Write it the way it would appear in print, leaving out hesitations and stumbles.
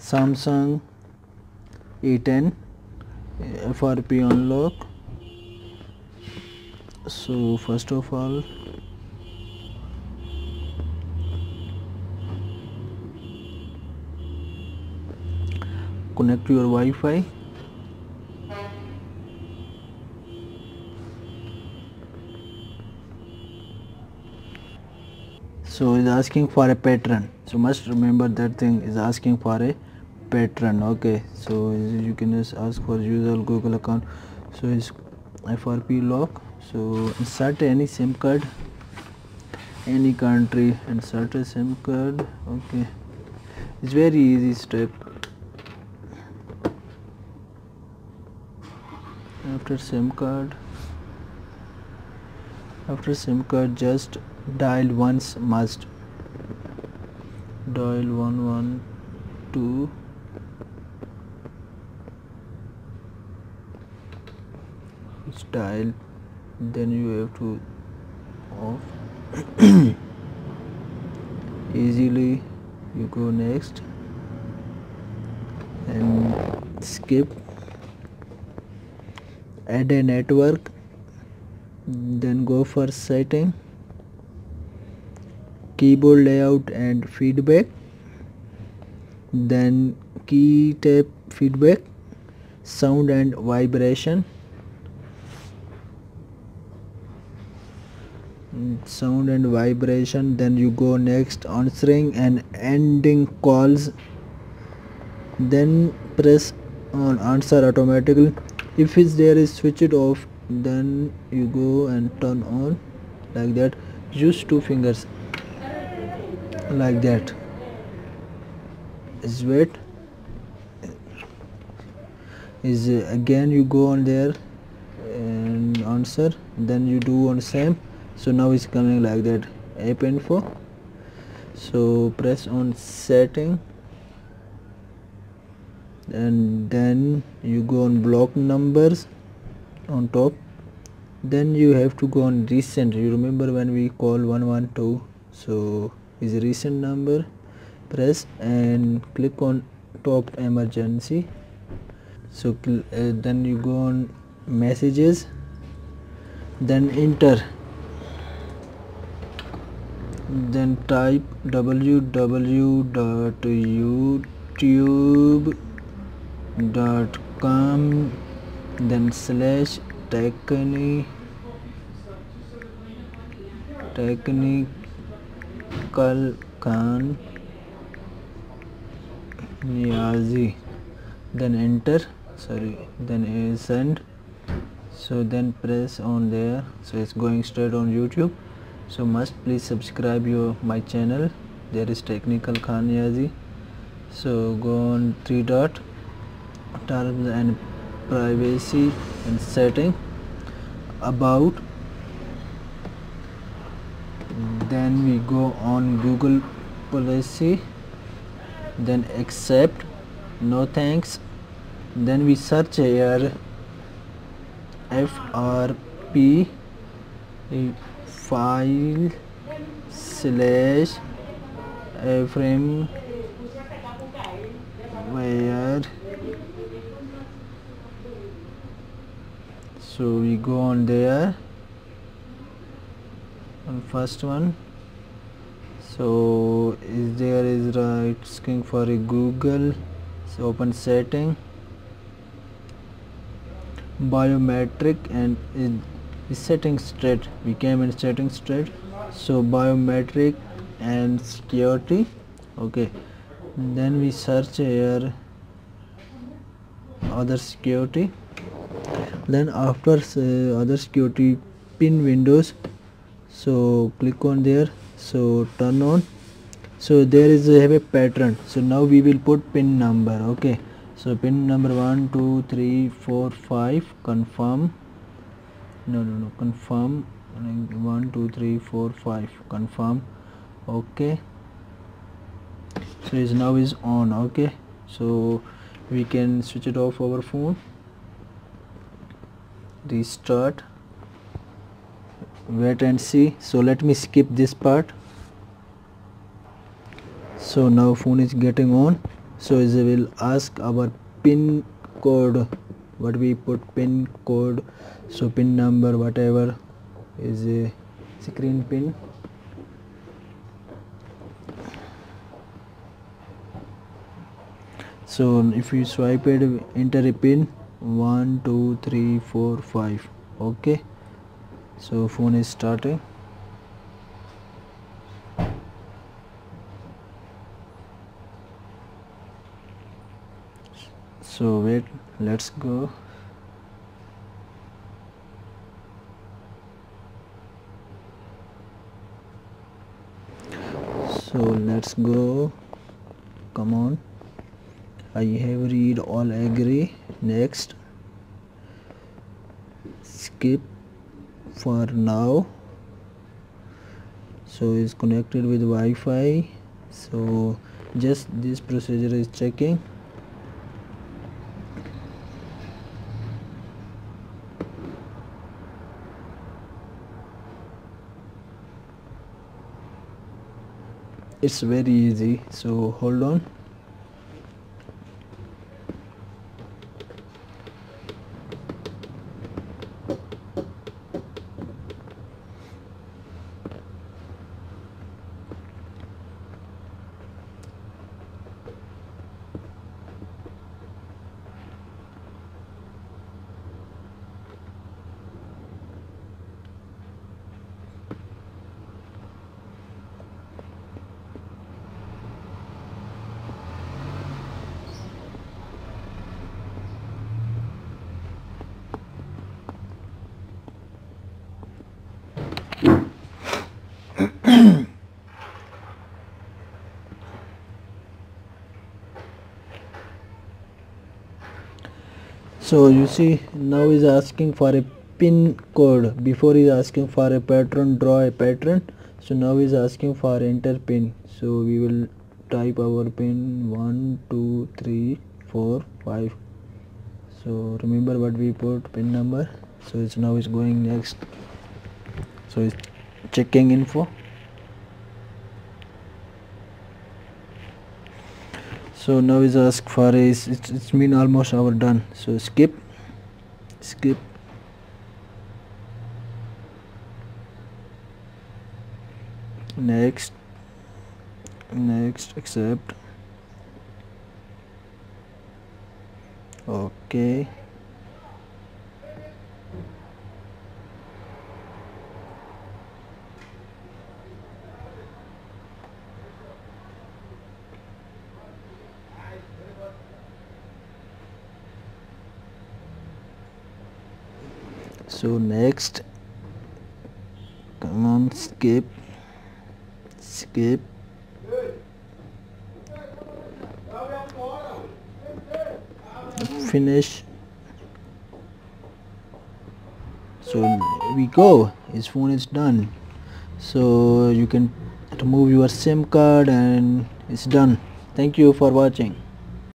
Samsung A10 FRP unlock. So first of all, connect to your Wi-Fi. So is asking for a pattern. So must remember that thing is asking for a pattern. Okay. So you can just ask for user Google account. So is FRP lock. So insert any SIM card, any country. Insert a SIM card. Okay. It's very easy step. After SIM card, just dial once must. Dial 112. It's dial. Then you have to off. Easily you go next and skip. Add a network, then go for setting, keyboard layout and feedback, then key tap feedback, sound and vibration, then you go next answering and ending calls, then press on answer automatically. If it's there is switch it off, then you go and turn on like that. Use two fingers like that. Is wait. Is again you go on there and answer. Then you do on same. So now it's coming like that. App info. So press on setting. And then you go on block numbers on top. Then you have to go on recent. You remember when we call 112, so is a recent number. Press and click on top emergency. So then you go on messages, then enter, then type www.youtube.com, then slash Technical Khan Niazi, then enter, then send. So then press on there. So it's going straight on YouTube. So must please subscribe your my channel. There is Technical Khan Niazi. So go on 3 dot, terms and privacy and setting, about, then we go on Google policy, then accept, no thanks, then we search here FRP file slash frame where, so we go on there on first one. So is there is right asking for a Google. So open setting, biometric, and is setting straight. We came in setting straight. So biometric and security. Okay, then we search here other security, then after other security pin windows, so click on there, so turn on. So there is have a pattern. So now we will put pin number. Okay, so pin number 1 2 3 4 5, confirm, no confirm, 1 2 3 4 5, confirm. Okay, so is now is on. Okay, so we can switch it off our phone, restart, wait and see. So let me skip this part. So now phone is getting on. so it will ask our pin code, what we put pin code, so pin number whatever is a screen pin. So if you swipe it, enter a pin 1 2 3 4 5. Okay, so phone is starting. So wait, let's go. So let's go. Come on. I have read all, agree, next, skip for now. So it's connected with Wi-Fi. So just this procedure is checking. It's very easy, so hold on. So you see, now is asking for a pin code. Before is asking for a pattern, draw a pattern. So now is asking for enter pin. So we will type our pin 1 2 3 4 5. So remember what we put pin number. So it's now is going next. So it's checking info. So now is asked for a, it's mean almost our done. So skip, skip. Next, next, accept. Okay. So next, come on, skip, skip. Finish. So we go, his phone is done. So you can remove your SIM card and it's done. Thank you for watching.